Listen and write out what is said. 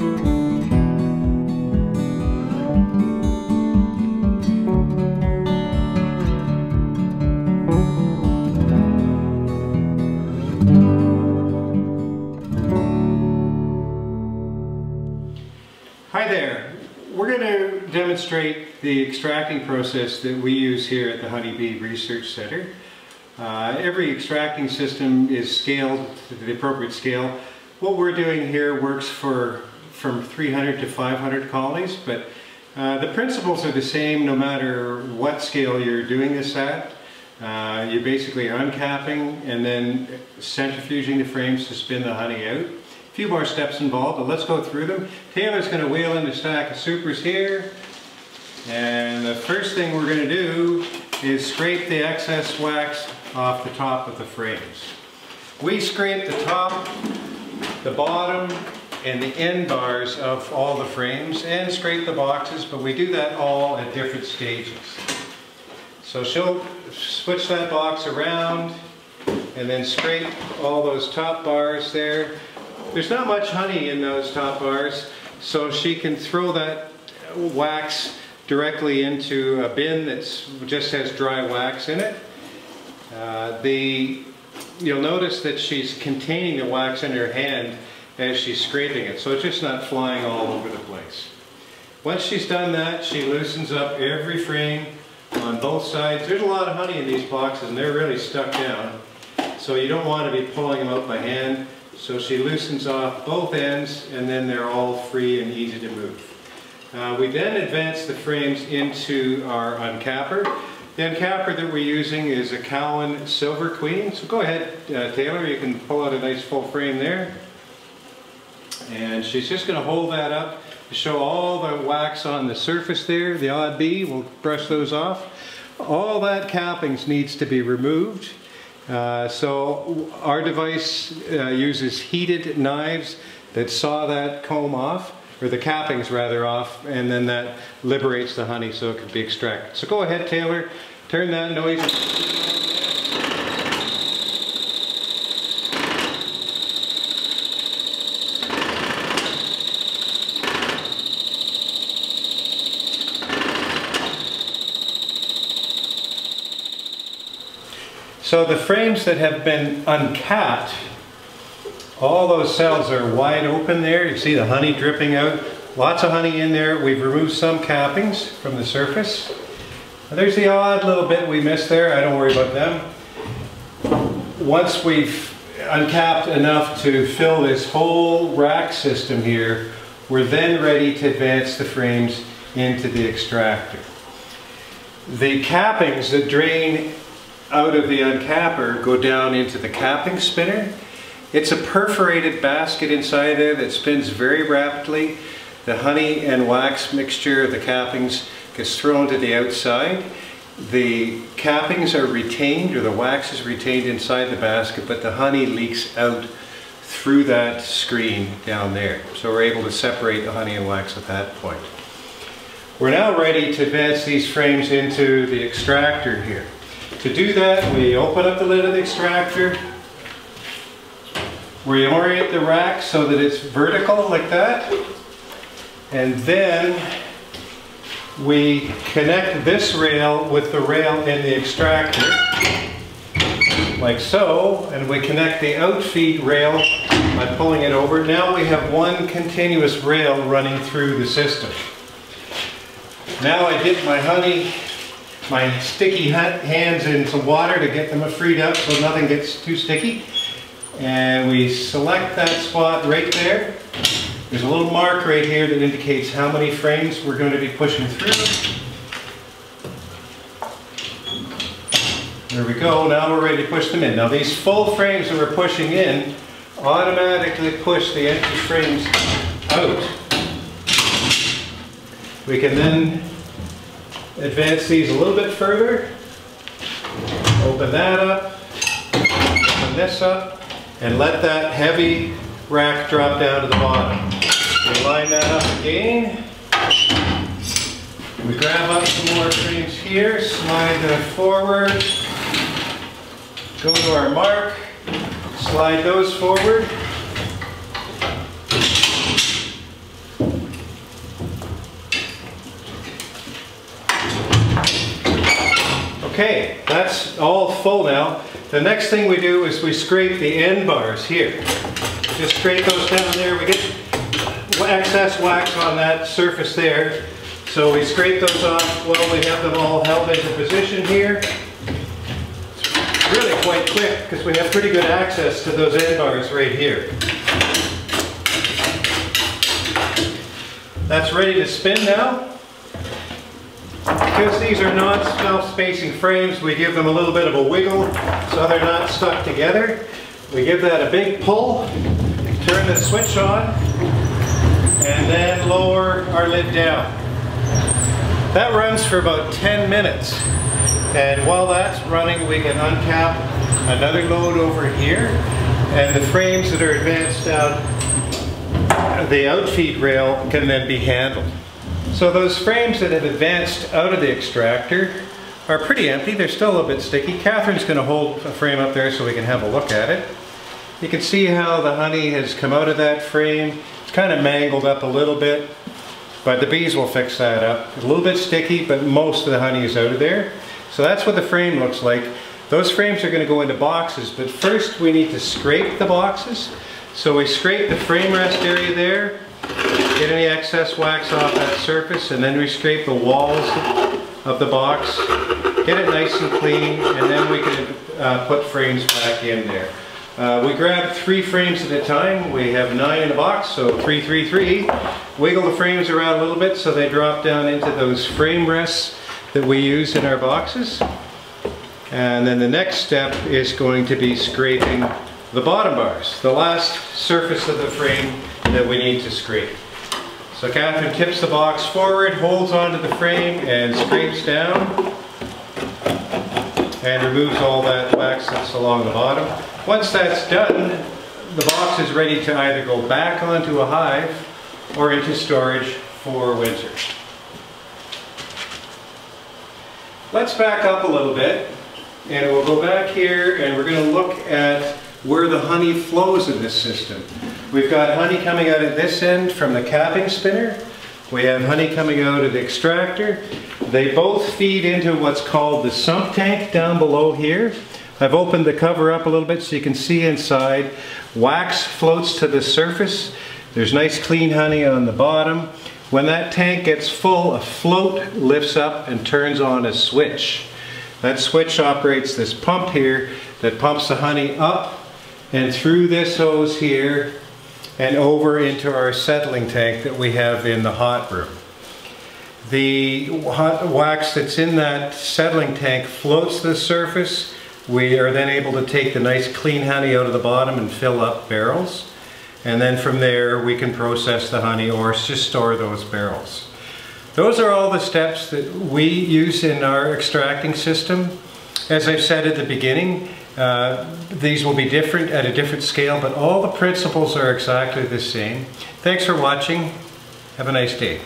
Hi there. We're going to demonstrate the extracting process that we use here at the Honey Bee Research Center. Every extracting system is scaled to the appropriate scale. What we're doing here works for from 300 to 500 colonies, but the principles are the same no matter what scale you're doing this at. You're basically uncapping and then centrifuging the frames to spin the honey out. A few more steps involved, but let's go through them. Taylor's going to wheel in the stack of supers here, and the first thing we're going to do is scrape the excess wax off the top of the frames. We scrape the top, the bottom, and the end bars of all the frames, and scrape the boxes, but we do that all at different stages. So she'll switch that box around, and then scrape all those top bars there. There's not much honey in those top bars, so she can throw that wax directly into a bin that just has dry wax in it. You'll notice that she's containing the wax in her hand as she's scraping it, so it's just not flying all over the place. Once she's done that, she loosens up every frame on both sides. There's a lot of honey in these boxes, and they're really stuck down, so you don't want to be pulling them out by hand. So she loosens off both ends, and then they're all free and easy to move. We then advance the frames into our uncapper. The uncapper that we're using is a Cowan Silver Queen. So go ahead, Taylor, you can pull out a nice full frame there. And she's just going to hold that up to show all the wax on the surface there, the odd bee. We'll brush those off. All that cappings needs to be removed. So our device uses heated knives that saw that comb off, or the cappings rather off, and then that liberates the honey so it can be extracted. So go ahead, Taylor, turn that noise. So the frames that have been uncapped, all those cells are wide open there. You see the honey dripping out. Lots of honey in there. We've removed some cappings from the surface. There's the odd little bit we missed there. I don't worry about them. Once we've uncapped enough to fill this whole rack system here, we're then ready to advance the frames into the extractor. The cappings that drain out of the uncapper go down into the capping spinner. It's a perforated basket inside there that spins very rapidly. The honey and wax mixture of the cappings gets thrown to the outside. The cappings are retained, or the wax is retained inside the basket, but the honey leaks out through that screen down there. So we're able to separate the honey and wax at that point. We're now ready to advance these frames into the extractor here. To do that, we open up the lid of the extractor. We orient the rack so that it's vertical like that. And then we connect this rail with the rail in the extractor, like so. And we connect the outfeed rail by pulling it over. Now we have one continuous rail running through the system. Now I dip my sticky hands in some water to get them freed up so nothing gets too sticky. And we select that spot right there. There's a little mark right here that indicates how many frames we're going to be pushing through. There we go, now we're ready to push them in. Now these full frames that we're pushing in automatically push the empty frames out. We can then advance these a little bit further, open that up, open this up, and let that heavy rack drop down to the bottom. We line that up again, we grab up some more frames here, slide them forward, go to our mark, slide those forward, Okay, that's all full now. The next thing we do is we scrape the end bars here. Just scrape those down there. We get excess wax on that surface there. So we scrape those off while we have them all held into position here. It's really quite quick because we have pretty good access to those end bars right here. That's ready to spin now. Because these are not self-spacing frames, we give them a little bit of a wiggle so they're not stuck together. We give that a big pull, turn the switch on, and then lower our lid down. That runs for about 10 minutes. And while that's running, we can uncap another load over here. And the frames that are advanced out the outfeed rail can then be handled. So those frames that have advanced out of the extractor are pretty empty. They're still a bit sticky. Catherine's going to hold a frame up there so we can have a look at it. You can see how the honey has come out of that frame. It's kind of mangled up a little bit, but the bees will fix that up. It's a little bit sticky, but most of the honey is out of there. So that's what the frame looks like. Those frames are going to go into boxes, but first we need to scrape the boxes. So we scrape the frame rest area there, get any excess wax off that surface, and then we scrape the walls of the box, get it nice and clean, and then we can put frames back in there. We grab 3 frames at a time. We have 9 in a box, so 3, 3, 3. Wiggle the frames around a little bit so they drop down into those frame rests that we use in our boxes. And then the next step is going to be scraping the bottom bars, the last surface of the frame that we need to scrape. So Catherine tips the box forward, holds onto the frame, and scrapes down, and removes all that wax that's along the bottom. Once that's done, the box is ready to either go back onto a hive or into storage for winter. Let's back up a little bit, and we'll go back here, and we're going to look at where the honey flows in this system. We've got honey coming out at this end from the capping spinner. We have honey coming out of the extractor. They both feed into what's called the sump tank down below here. I've opened the cover up a little bit so you can see inside. Wax floats to the surface. There's nice clean honey on the bottom. When that tank gets full, a float lifts up and turns on a switch. That switch operates this pump here that pumps the honey up and through this hose here and over into our settling tank that we have in the hot room. The hot wax that's in that settling tank floats to the surface. We are then able to take the nice clean honey out of the bottom and fill up barrels. And then from there we can process the honey or just store those barrels. Those are all the steps that we use in our extracting system. As I've said at the beginning, these will be different at a different scale, but all the principles are exactly the same. Thanks for watching. Have a nice day.